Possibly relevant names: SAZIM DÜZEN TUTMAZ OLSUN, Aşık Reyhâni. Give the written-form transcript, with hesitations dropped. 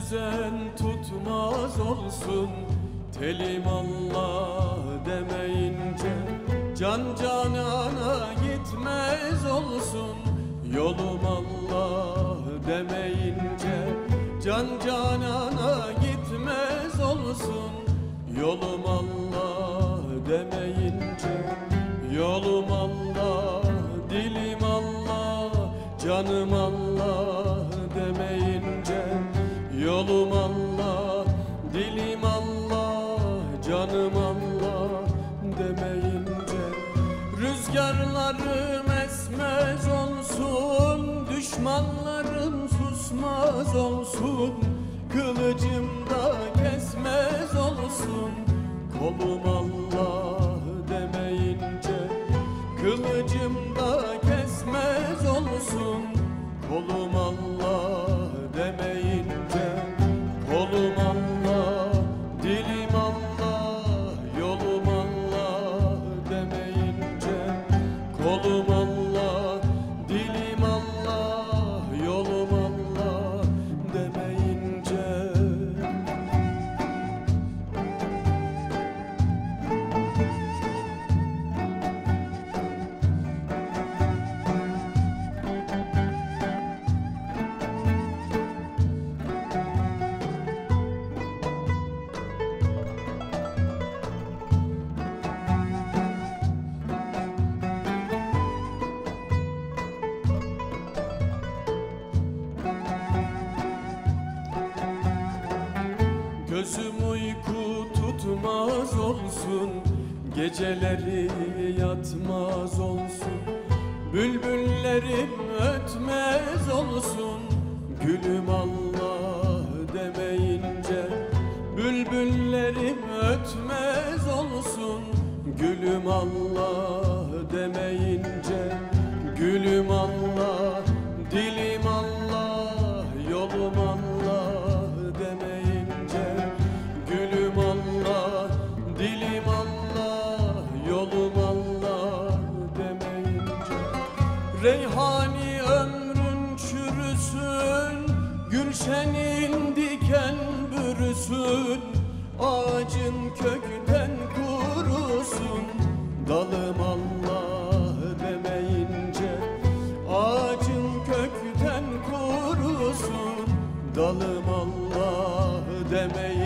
düzen tutmaz olsun. Telim Allah demeyince can canana gitmez olsun. Yolum Allah demeyince can canana gitmez olsun. Yolum Allah demeyince yolum Allah, dilim Allah, canım Allah demeyince yolum Allah, dilim Allah, canım Allah demeyince rüzgarlarım esmez olsun, düşmanlarım susmaz olsun, kılıcım da kesmez olsun. Kolum Allah demeyince kılıcım da kesmez olsun. Kolum Allah demeyince kolum Allah, dilim Allah, yolum Allah demeyince kolum Allah, dilim Allah, yolum Allah demeyince. Gözüm uyku tutmaz olsun, geceleri yatmaz olsun, bülbüllerim ötmez olsun. Gülüm Allah demeyince bülbüllerim ötmez olsun. Gülüm Allah demeyince gülüm Allah, dilim Allah, yolum Allah Reyhani ömrün çürüsün, gülşenin diken bürüsün, ağacın kökten kurusun. Dalım Allah demeyince ağacın kökten kurusun. Dalım Allah demeyince